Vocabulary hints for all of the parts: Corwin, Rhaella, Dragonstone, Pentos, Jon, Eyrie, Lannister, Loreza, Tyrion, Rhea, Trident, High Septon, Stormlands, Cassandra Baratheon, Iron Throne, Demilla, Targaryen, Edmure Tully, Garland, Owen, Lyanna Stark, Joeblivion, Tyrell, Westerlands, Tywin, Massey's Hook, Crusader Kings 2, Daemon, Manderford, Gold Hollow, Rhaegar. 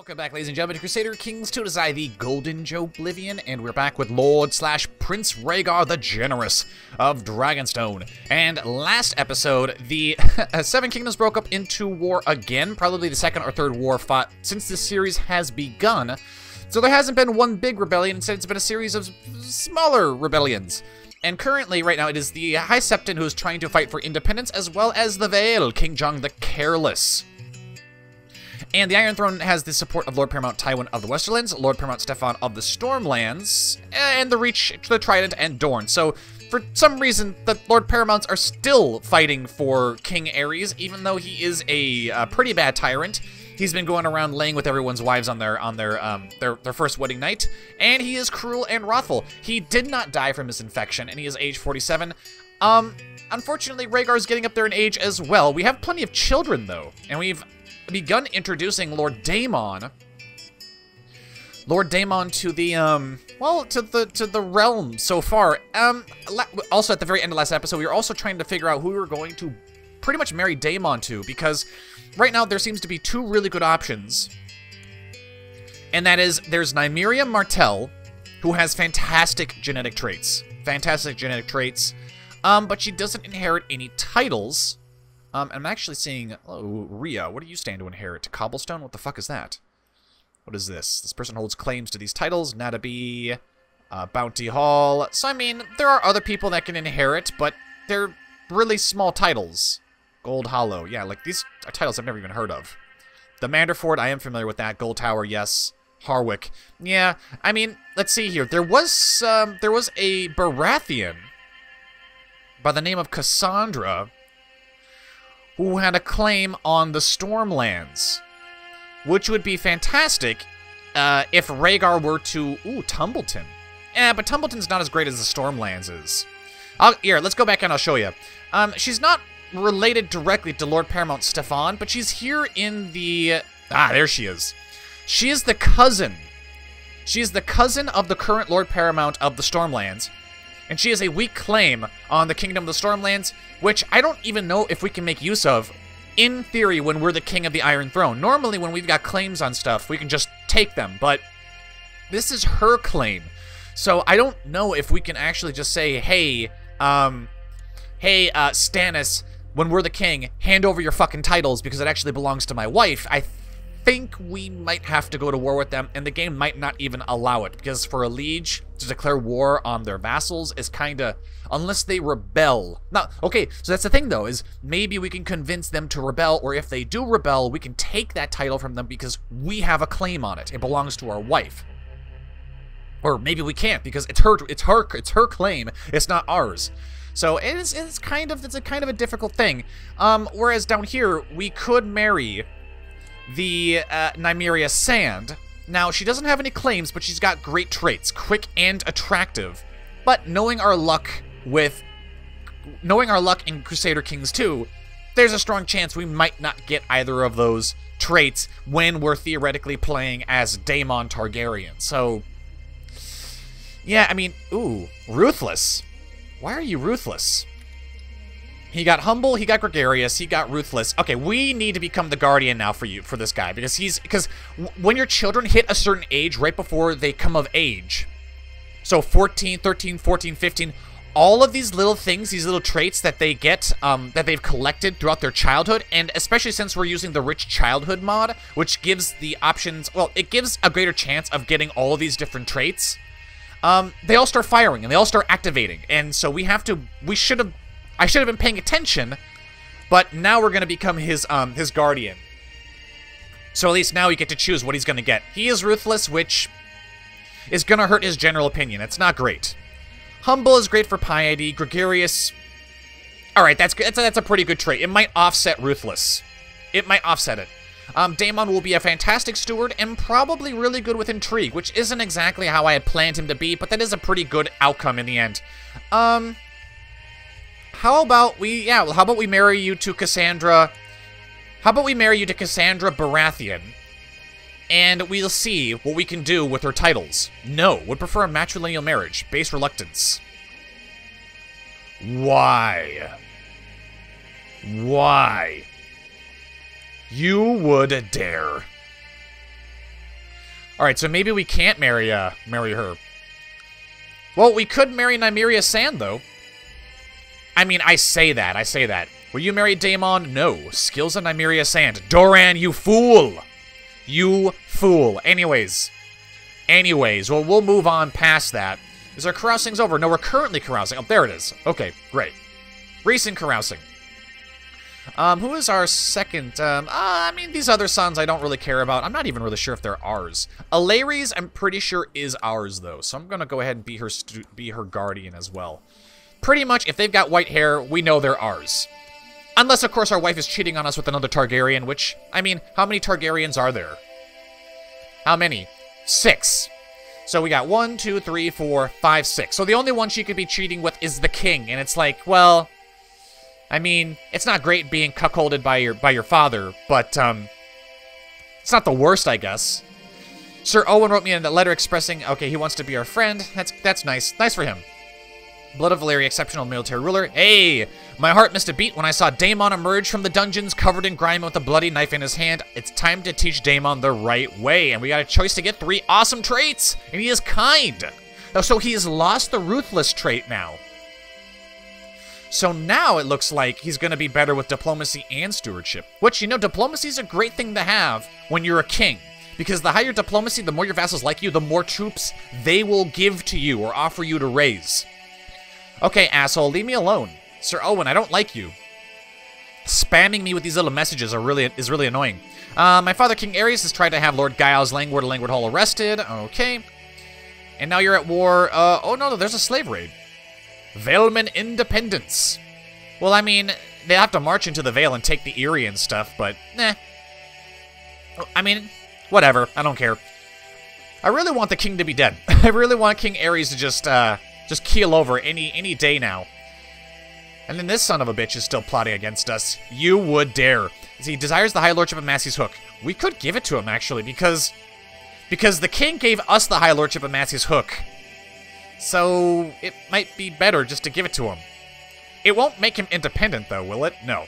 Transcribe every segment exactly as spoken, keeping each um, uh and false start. Welcome back, ladies and gentlemen, to Crusader Kings two. It is I, the Golden Joe Oblivion, and we're back with Lord slash Prince Rhaegar the Generous of Dragonstone. And last episode, the Seven Kingdoms broke up into war again, probably the second or third war fought since this series has begun. So there hasn't been one big rebellion, instead it's been a series of smaller rebellions. And currently, right now, it is the High Septon who is trying to fight for independence, as well as the Vale, King Jon the Careless. And the Iron Throne has the support of Lord Paramount Tywin of the Westerlands, Lord Paramount Steffon of the Stormlands, and the Reach, the Trident, and Dorne. So, for some reason, the Lord Paramounts are still fighting for King Aerys, even though he is a uh, pretty bad tyrant. He's been going around laying with everyone's wives on their on their um their, their first wedding night, and he is cruel and wrathful. He did not die from his infection, and he is age forty-seven. Um, unfortunately, Rhaegar's getting up there in age as well. We have plenty of children though, and we've begun introducing Lord Daemon, Lord Daemon to the um, well, to the to the realm so far. Um, also at the very end of last episode, we were also trying to figure out who we were going to pretty much marry Daemon to, because right now there seems to be two really good options, and that is there's Nymeria Martell, who has fantastic genetic traits, fantastic genetic traits, um, but she doesn't inherit any titles. Um, I'm actually seeing... Oh, Rhea, what do you stand to inherit? Cobblestone? What the fuck is that? What is this? This person holds claims to these titles. Natabi, uh, Bounty Hall. So, I mean, there are other people that can inherit, but they're really small titles. Gold Hollow. Yeah, like, these are titles I've never even heard of. The Manderford, I am familiar with that. Gold Tower, yes. Harwick. Yeah, I mean, let's see here. There was, um, there was a Baratheon by the name of Cassandra who had a claim on the Stormlands, which would be fantastic uh, if Rhaegar were to... Ooh, Tumbleton. Eh, but Tumbleton's not as great as the Stormlands is. I'll, here, let's go back and I'll show you. Um, she's not related directly to Lord Paramount Steffon, but she's here in the... Ah, there she is. She is the cousin. She is the cousin of the current Lord Paramount of the Stormlands. And she has a weak claim on the Kingdom of the Stormlands, which I don't even know if we can make use of, in theory, when we're the King of the Iron Throne. Normally, when we've got claims on stuff, we can just take them, but this is her claim. So I don't know if we can actually just say, hey, um, hey, uh, Stannis, when we're the King, hand over your fucking titles because it actually belongs to my wife. I think we might have to go to war with them, and the game might not even allow it, because for a liege to declare war on their vassals is kind of, unless they rebel. Now, okay, so that's the thing though, is maybe we can convince them to rebel, or if they do rebel, we can take that title from them because we have a claim on it. It belongs to our wife. Or maybe we can't because it's her, it's her, it's her claim. It's not ours. So it is, it's kind of, it's a kind of a difficult thing. Um, whereas down here we could marry the uh, Nymeria Sand. Now, she doesn't have any claims, but she's got great traits, quick and attractive. But knowing our luck with, knowing our luck in Crusader Kings two, there's a strong chance we might not get either of those traits when we're theoretically playing as Daemon Targaryen. So, yeah, I mean, ooh, ruthless. Why are you ruthless? He got humble, he got gregarious, he got ruthless. Okay, we need to become the guardian now for you, for this guy, because he's, because when your children hit a certain age, right before they come of age, so fourteen, thirteen, fourteen, fifteen, all of these little things, these little traits that they get, um, that they've collected throughout their childhood, and especially since we're using the Rich Childhood mod, which gives the options, well, it gives a greater chance of getting all of these different traits, um, they all start firing, and they all start activating, and so we have to, we should have, I should have been paying attention, but now we're going to become his um, his guardian. So at least now you get to choose what he's going to get. He is ruthless, which is going to hurt his general opinion. It's not great. Humble is great for piety. Gregarious. All right, that's that's a, that's a pretty good trait. It might offset ruthless. It might offset it. Um, Daemon will be a fantastic steward and probably really good with intrigue, which isn't exactly how I had planned him to be, but that is a pretty good outcome in the end. Um... How about we, yeah, well, how about we marry you to Cassandra, how about we marry you to Cassandra Baratheon, and we'll see what we can do with her titles. No, would prefer a matrilineal marriage, base reluctance. Why? Why? You would dare. Alright, so maybe we can't marry uh, marry her. Well, we could marry Nymeria Sand, though. I mean, I say that. I say that. Will you marry Daemon? No. Skills on Nymeria Sand. Doran, you fool! You fool. Anyways. Anyways. Well, we'll move on past that. Is our carousing's over? No, we're currently carousing. Oh, there it is. Okay, great. Recent carousing. Um, who is our second? Um, uh, I mean, these other sons I don't really care about. I'm not even really sure if they're ours. Allerys, I'm pretty sure, is ours, though. So I'm going to go ahead and be her stu be her guardian as well. Pretty much, if they've got white hair, we know they're ours. Unless, of course, our wife is cheating on us with another Targaryen, which, I mean, how many Targaryens are there? How many? Six. So we got one, two, three, four, five, six. So the only one she could be cheating with is the king. And it's like, well, I mean, it's not great being cuckolded by your by your father, but um, it's not the worst, I guess. Sir Owen wrote me in a letter expressing, okay, he wants to be our friend. That's that's nice, nice for him. Blood of Valyria, exceptional military ruler. Hey, my heart missed a beat when I saw Daemon emerge from the dungeons, covered in grime, with a bloody knife in his hand. It's time to teach Daemon the right way, and we got a choice to get three awesome traits, and he is kind. So he has lost the ruthless trait now. So now it looks like he's going to be better with diplomacy and stewardship. Which, you know, diplomacy is a great thing to have when you're a king. Because the higher diplomacy, the more your vassals like you, the more troops they will give to you or offer you to raise. Okay, asshole, leave me alone. Sir Owen, I don't like you. Spamming me with these little messages are really is really annoying. Uh, my father, King Aerys, has tried to have Lord Gyal's Langward of Langward Hall arrested. Okay. And now you're at war. Uh, oh, no, no, there's a slave raid. Valeman independence. Well, I mean, they have to march into the Vale and take the Arian stuff, but, nah. I mean, whatever. I don't care. I really want the king to be dead. I really want King Aerys to just, uh, just keel over any, any day now. And then this son of a bitch is still plotting against us. You would dare. He desires the High Lordship of Massey's Hook. We could give it to him, actually, because, because the king gave us the High Lordship of Massey's Hook. So, it might be better just to give it to him. It won't make him independent, though, will it? No.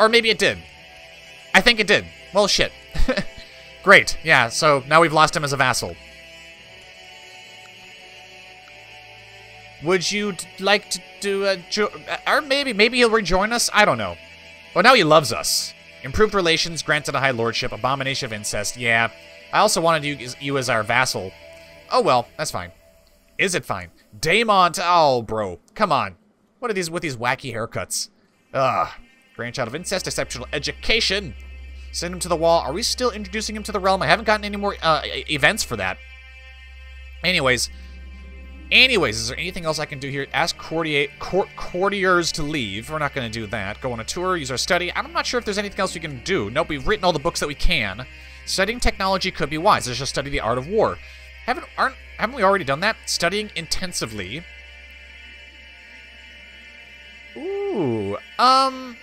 Or maybe it did. I think it did. Well, shit. Great. Yeah, so now we've lost him as a vassal. Would you like to do a... Or maybe, maybe he'll rejoin us? I don't know. Well, now he loves us. Improved relations, granted a high lordship, abomination of incest. Yeah. I also wanted you, you as our vassal. Oh, well. That's fine. Is it fine? Daemon, oh, bro. Come on. What are these with these wacky haircuts? Ugh. Grandchild of incest, exceptional education. Send him to the wall. Are we still introducing him to the realm? I haven't gotten any more uh, events for that. Anyways. Anyways, is there anything else I can do here? Ask courtier, court, courtiers to leave. We're not going to do that. Go on a tour, use our study. I'm not sure if there's anything else we can do. Nope, we've written all the books that we can. Studying technology could be wise. Let's just study the art of war. Haven't, aren't, haven't we already done that? Studying intensively. Ooh. Um.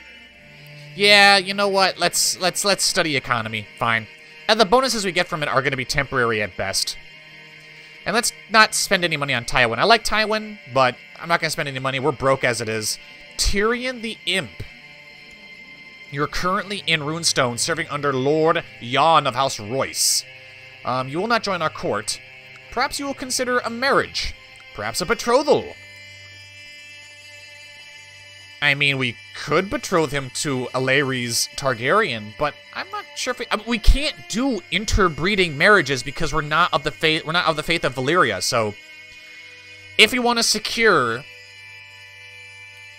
Yeah, you know what? Let's let's let's study economy. Fine. And the bonuses we get from it are going to be temporary at best. And let's not spend any money on Tywin. I like Tywin, but I'm not going to spend any money. We're broke as it is. Tyrion the Imp. You're currently in Runestone, serving under Lord Jon of House Royce. Um, you will not join our court. Perhaps you will consider a marriage. Perhaps a betrothal. I mean, we could betroth him to Allerys Targaryen, but I'm not sure if we, I mean, we can't do interbreeding marriages because we're not of the faith. We're not of the faith of Valyria. So, if you want to secure,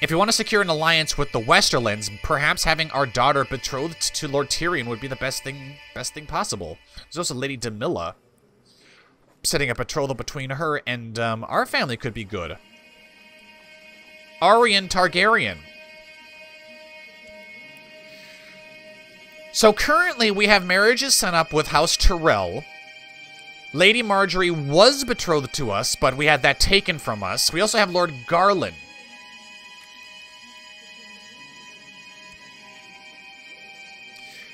if you want to secure an alliance with the Westerlands, perhaps having our daughter betrothed to Lord Tyrion would be the best thing, best thing possible. There's also Lady Demilla. Setting a betrothal between her and um, our family could be good. Arian Targaryen. So currently we have marriages set up with House Tyrell. Lady Marjorie was betrothed to us, but we had that taken from us. We also have Lord Garland.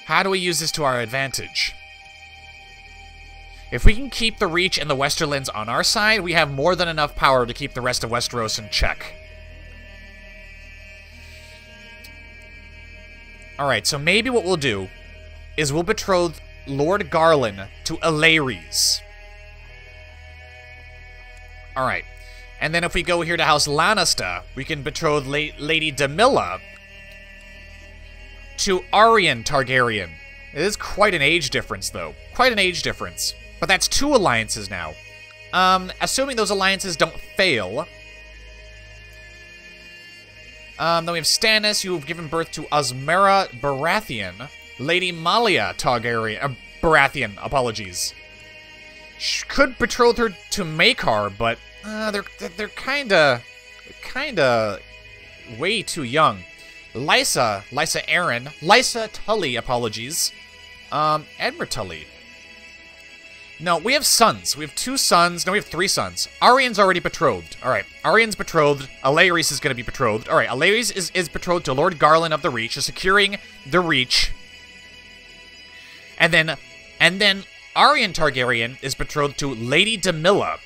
How do we use this to our advantage? If we can keep the Reach and the Westerlands on our side, we have more than enough power to keep the rest of Westeros in check. Alright, so maybe what we'll do is we'll betroth Lord Garland to Allerys. Alright. And then if we go here to House Lannister, we can betroth La Lady Demilla to Arian Targaryen. It is quite an age difference, though. Quite an age difference. But that's two alliances now. Um, assuming those alliances don't fail. Um, then we have Stannis, who have given birth to Osmera Baratheon. Lady Malia Targaryen. Uh, Baratheon, apologies. She could betroth her to Maekar, but uh, they're they're kinda kinda way too young. Lysa, Lysa Arryn, Lysa Tully, apologies. Um, Edmure Tully. No, we have sons. We have two sons. No, we have three sons. Arian's already betrothed. All right, Arian's betrothed. Allerys is going to be betrothed. All right, Allerys is, is betrothed to Lord Garland of the Reach, is securing the Reach. And then, and then Arian Targaryen is betrothed to Lady Demilla,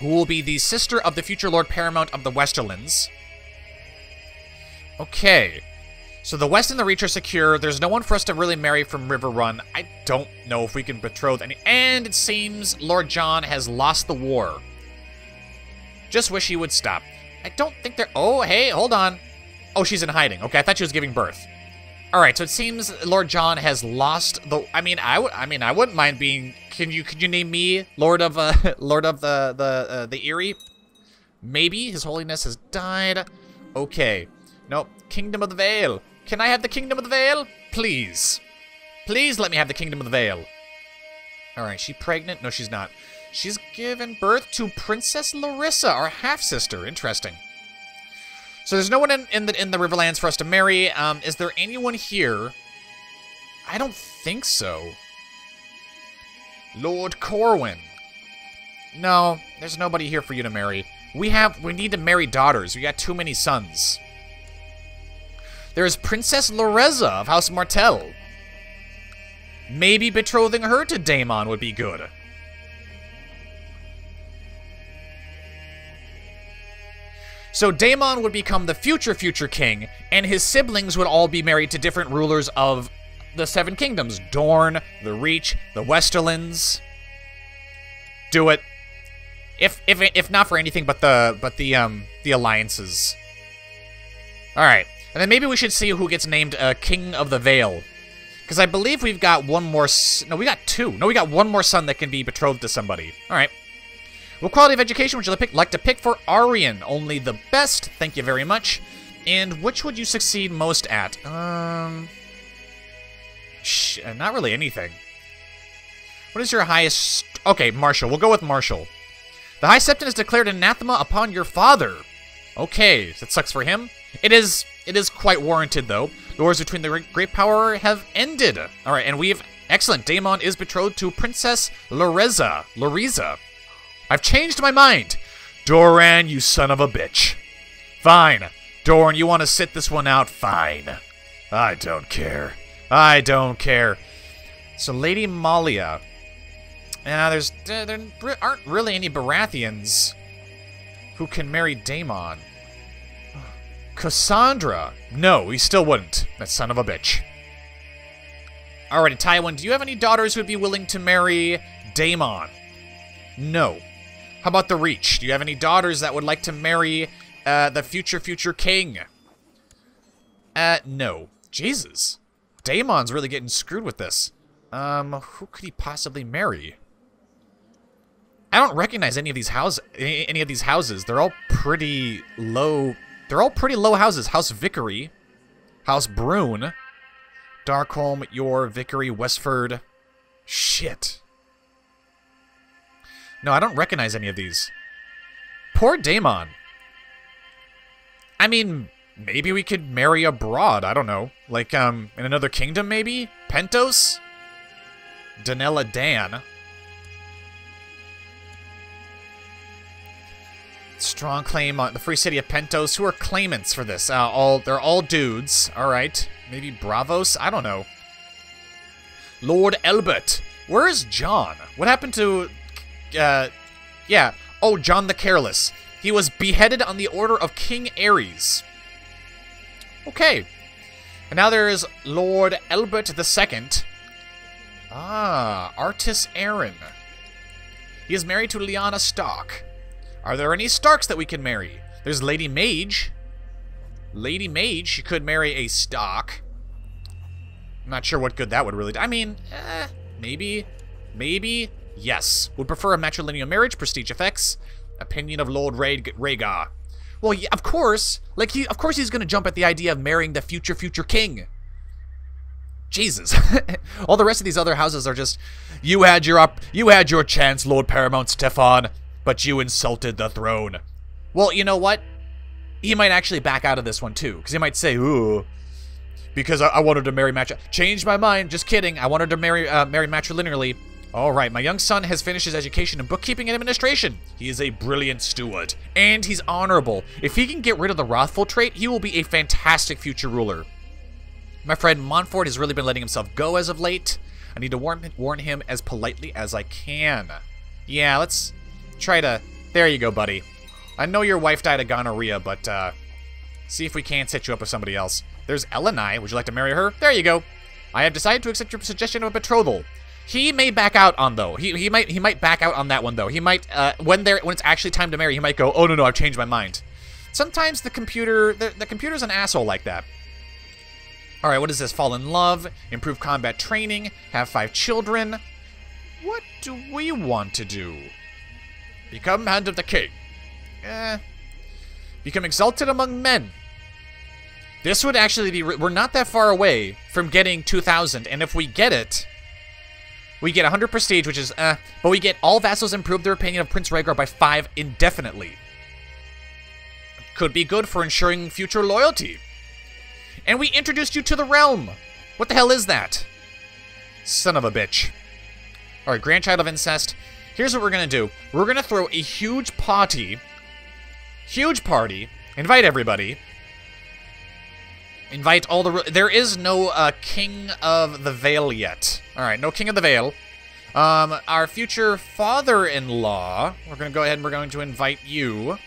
who will be the sister of the future Lord Paramount of the Westerlands. Okay. So the West and the Reach are secure. There's no one for us to really marry from River Run. I don't know if we can betroth any... And it seems Lord Jon has lost the war. Just wish he would stop. I don't think they're... Oh, hey, hold on. Oh, she's in hiding. Okay, I thought she was giving birth. All right, so it seems Lord Jon has lost the... I mean, I would... I mean, I wouldn't mind being... Can you? Could you name me Lord of uh, Lord of the the uh, the Eyrie? Maybe His Holiness has died. Okay. Nope. Kingdom of the Vale. Can I have the Kingdom of the Vale? Please. Please let me have the Kingdom of the Vale. Alright, she pregnant? No, she's not. She's given birth to Princess Loreza, our half-sister. Interesting. So there's no one in, in, the, in the Riverlands for us to marry. Um, is there anyone here? I don't think so. Lord Corwin. No, there's nobody here for you to marry. We have... We need to marry daughters. We got too many sons. There is Princess Loreza of House Martell. Maybe betrothing her to Daemon would be good. So Daemon would become the future future king, and his siblings would all be married to different rulers of the Seven Kingdoms. Dorne, the Reach, the Westerlands. Do it. If if if not for anything but the but the um the alliances. Alright. And then maybe we should see who gets named uh, King of the Vale. Because I believe we've got one more... S no, we got two. No, we got one more son that can be betrothed to somebody. All right. What quality of education would you like to pick for Arian? Only the best. Thank you very much. And which would you succeed most at? Um, sh not really anything. What is your highest... Okay, Marshall. We'll go with Marshall. The High Septon is declared anathema upon your father. Okay, that sucks for him. It is... It is quite warranted, though. The wars between the great power have ended. All right, and we've... Excellent. Daemon is betrothed to Princess Loreza. Loreza. I've changed my mind. Doran, you son of a bitch. Fine. Doran, you want to sit this one out? Fine. I don't care. I don't care. So Lady Malia. Now, there's, uh, there aren't really any Baratheons who can marry Daemon. Cassandra? No, he still wouldn't. That son of a bitch. Alrighty, Tywin, do you have any daughters who would be willing to marry Daemon? No. How about the Reach? Do you have any daughters that would like to marry uh, the future, future king? Uh, no. Jesus. Daemon's really getting screwed with this. Um, who could he possibly marry? I don't recognize any of these house, any of these houses. They're all pretty low... They're all pretty low houses. House Vickery, House Brune, Darkholm, Yor, Vickery, Westford. Shit. No, I don't recognize any of these. Poor Daemon. I mean, maybe we could marry abroad. I don't know. Like, um, in another kingdom, maybe? Pentos? Danella Dan. Strong claim on the free city of Pentos. Who are claimants for this? Uh, all they're all dudes. All right, maybe Bravos. I don't know. Lord Elbert. Where is Jon? What happened to? Uh, yeah. Oh, Jon the Careless. He was beheaded on the order of King Aerys. Okay. And now there is Lord Elbert the Second. Ah, Artis Aaron. He is married to Lyanna Stark. Are there any Starks that we can marry? There's Lady Mage. Lady Mage, she could marry a Stark. I'm not sure what good that would really do. I mean, eh, maybe, maybe, yes. Would prefer a matrilineal marriage, prestige effects. Opinion of Lord Rhaegar. Well, yeah, of course. Like, he, of course he's going to jump at the idea of marrying the future, future king. Jesus. All the rest of these other houses are just, you had your up, you had your chance, Lord Paramount Steffon, but you insulted the throne. Well, you know what? He might actually back out of this one, too, because he might say, ooh, because I, I wanted to marry matri- Changed my mind. Just kidding. I wanted to marry, uh, marry matrilineally. All right, my young son has finished his education in bookkeeping and administration. He is a brilliant steward, and he's honorable. If he can get rid of the wrathful trait, he will be a fantastic future ruler. My friend Montfort has really been letting himself go as of late. I need to warn, warn him as politely as I can. Yeah, let's try to... There you go, buddy. I know your wife died of gonorrhea, but uh, see if we can't set you up with somebody else. There's Eleni. Would you like to marry her? There you go. I have decided to accept your suggestion of a betrothal. He may back out on though. He he might he might back out on that one though. He might uh, when there when it's actually time to marry, he might go, "Oh no no, I've changed my mind." Sometimes the computer the, the computer's an asshole like that. All right, what is this? Fall in love, improve combat training, have five children. What do we want to do? Become hand of the king. Eh. Become exalted among men. This would actually be we're not that far away from getting two thousand, and if we get it, we get one hundred prestige, which is, uh, but we get all vassals improve their opinion of Prince Rhaegar by five indefinitely. Could be good for ensuring future loyalty. And we introduced you to the realm. What the hell is that? Son of a bitch. All right, grandchild of incest. Here's what we're going to do. We're going to throw a huge party. Huge party. Invite everybody. Invite all the... There is no uh, King of the Vale yet. All right, no King of the Vale. Um, our future father-in-law. We're going to go ahead and we're going to invite you.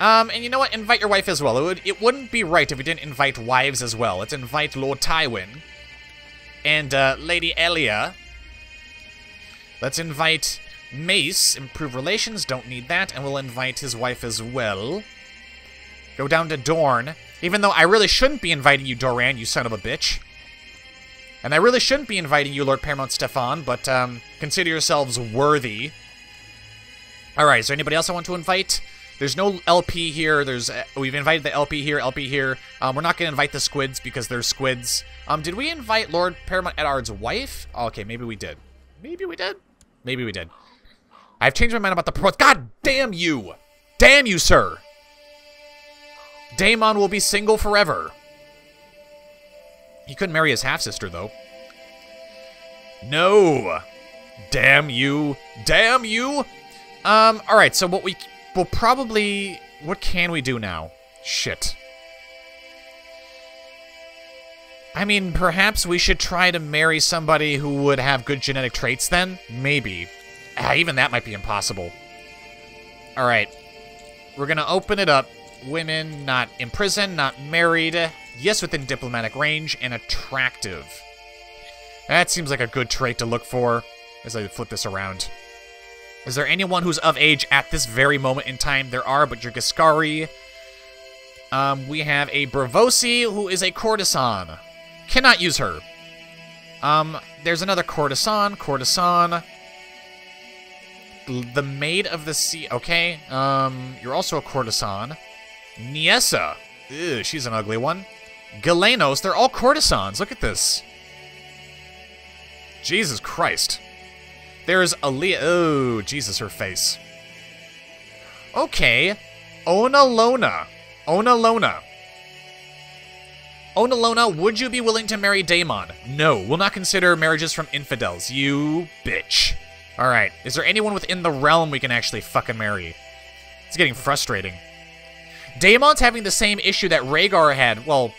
Um, and you know what? Invite your wife as well. It, would, it wouldn't be right if we didn't invite wives as well. Let's invite Lord Tywin. And uh, Lady Elia. Let's invite Mace. Improve relations. Don't need that. And we'll invite his wife as well. Go down to Dorne. Even though I really shouldn't be inviting you, Doran, you son of a bitch. And I really shouldn't be inviting you, Lord Paramount Steffon, but um, consider yourselves worthy. Alright, is there anybody else I want to invite? There's no L P here. There's uh, we've invited the L P here, L P here. Um, we're not going to invite the squids because they're squids. Um, did we invite Lord Paramount Eddard's wife? Oh, okay, maybe we did. Maybe we did? Maybe we did. I've changed my mind about the pro- God damn you! Damn you, sir! Daemon will be single forever. He couldn't marry his half-sister, though. No. Damn you. Damn you. Um, all right, so what we... We'll probably... What can we do now? Shit. I mean, perhaps we should try to marry somebody who would have good genetic traits, then? Maybe. Ah, even that might be impossible. All right. We're going to open it up. Women not in prison, not married, yes, within diplomatic range, and attractive. That seems like a good trait to look for as I flip this around. Is there anyone who's of age at this very moment in time? There are, but you're Giscari. Um, we have a Bravosi, who is a courtesan. Cannot use her. Um, there's another courtesan, courtesan. The Maid of the Sea, okay. Um, you're also a courtesan. Niesa. Ew, she's an ugly one. Galenos, they're all courtesans. Look at this. Jesus Christ. There's Aaliyah. Oh, Jesus, her face. Okay. Onalona. Onalona. Onalona, would you be willing to marry Daemon? No, we'll not consider marriages from infidels. You bitch. All right. Is there anyone within the realm we can actually fucking marry? It's getting frustrating. Daemon's having the same issue that Rhaegar had. Well,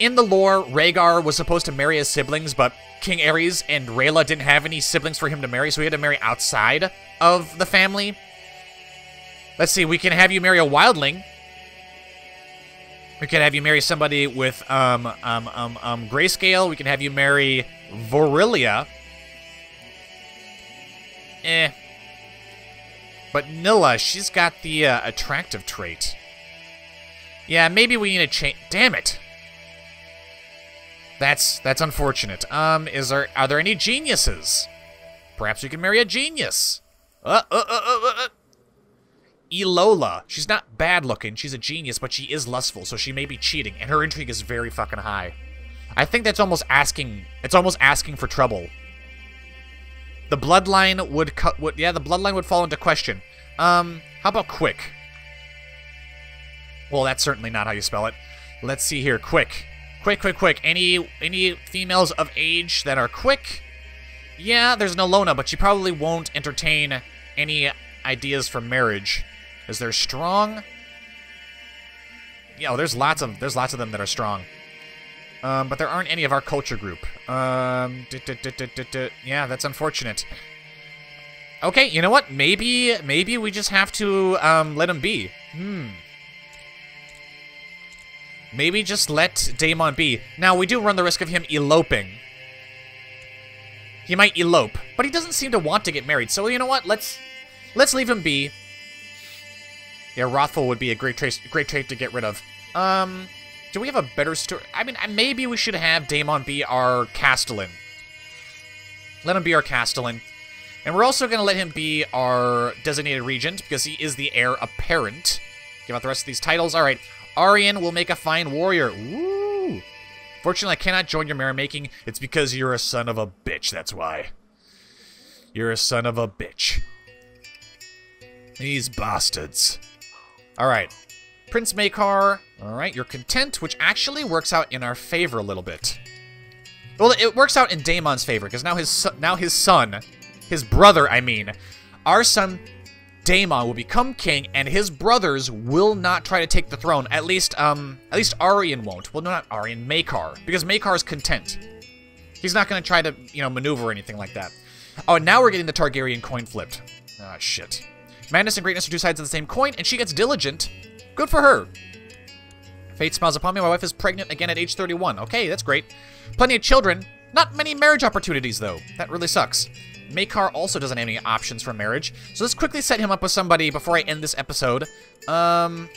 in the lore, Rhaegar was supposed to marry his siblings, but King Aerys and Rhaella didn't have any siblings for him to marry, so he had to marry outside of the family. Let's see, we can have you marry a wildling. We could have you marry somebody with um, um, um, um, grayscale. We can have you marry Vorilia. Eh. But Nyla, she's got the uh, attractive trait. Yeah, maybe we need to change. Damn it. That's that's unfortunate. Um, is there are there any geniuses? Perhaps we can marry a genius. Uh, uh, uh, uh, uh. Elola. She's not bad looking. She's a genius, but she is lustful, so she may be cheating, and her intrigue is very fucking high. I think that's almost asking. It's almost asking for trouble. The bloodline would cut. Would, yeah, the bloodline would fall into question. Um, how about Quick? Well, that's certainly not how you spell it. Let's see here. Quick. Quick, quick, quick. Any any females of age that are quick? Yeah, there's an Alona, but she probably won't entertain any ideas for marriage. Is there strong? Yeah, well, there's lots of there's lots of them that are strong. Um, but there aren't any of our culture group. Um, duh, duh, duh, duh, duh, duh. Yeah, that's unfortunate. Okay, you know what? Maybe maybe we just have to um, let him be. Hmm. Maybe just let Daemon be. Now, we do run the risk of him eloping. He might elope, but he doesn't seem to want to get married. So, you know what? Let's let's leave him be. Yeah, Rothful would be a great trait, great trait to get rid of. Um, do we have a better story? I mean, maybe we should have Daemon be our Castellan. Let him be our Castellan. And we're also going to let him be our designated regent, because he is the heir apparent. Give out the rest of these titles. All right. Arian will make a fine warrior. Woo! Fortunately, I cannot join your merrymaking. It's because you're a son of a bitch, that's why. You're a son of a bitch. These bastards. Alright. Prince Maekar. Alright, you're content, which actually works out in our favor a little bit. Well, it works out in Daemon's favor, because now his, now his son, his brother, I mean, our son... Daemon will become king, and his brothers will not try to take the throne. At least, um, at least Arian won't. Well, no, not Arian, Maekar, because Maekar is content. He's not going to try to, you know, maneuver or anything like that. Oh, and now we're getting the Targaryen coin flipped. Ah, shit. Madness and greatness are two sides of the same coin, and she gets diligent. Good for her. Fate smiles upon me. My wife is pregnant again at age thirty-one. Okay, that's great. Plenty of children. Not many marriage opportunities, though. That really sucks. Maekar also doesn't have any options for marriage, so let's quickly set him up with somebody before I end this episode. Um,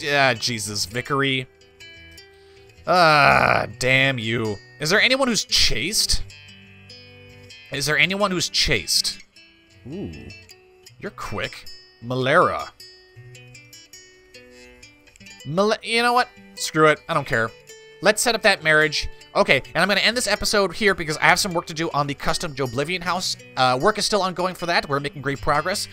yeah, Jesus, Vickery. Ah, damn you. Is there anyone who's chaste? Is there anyone who's chaste? Ooh, you're quick. Malera. Mal- you know what? Screw it. I don't care. Let's set up that marriage. Okay, and I'm going to end this episode here because I have some work to do on the custom Joblivion house. Uh, work is still ongoing for that. We're making great progress.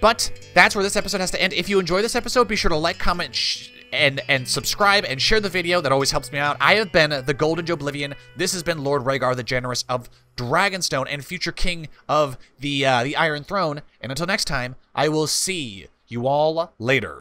But that's where this episode has to end. If you enjoy this episode, be sure to like, comment, sh and, and subscribe, and share the video. That always helps me out. I have been the Golden Joblivion. This has been Lord Rhaegar the Generous of Dragonstone and future king of the, uh, the Iron Throne. And until next time, I will see you all later.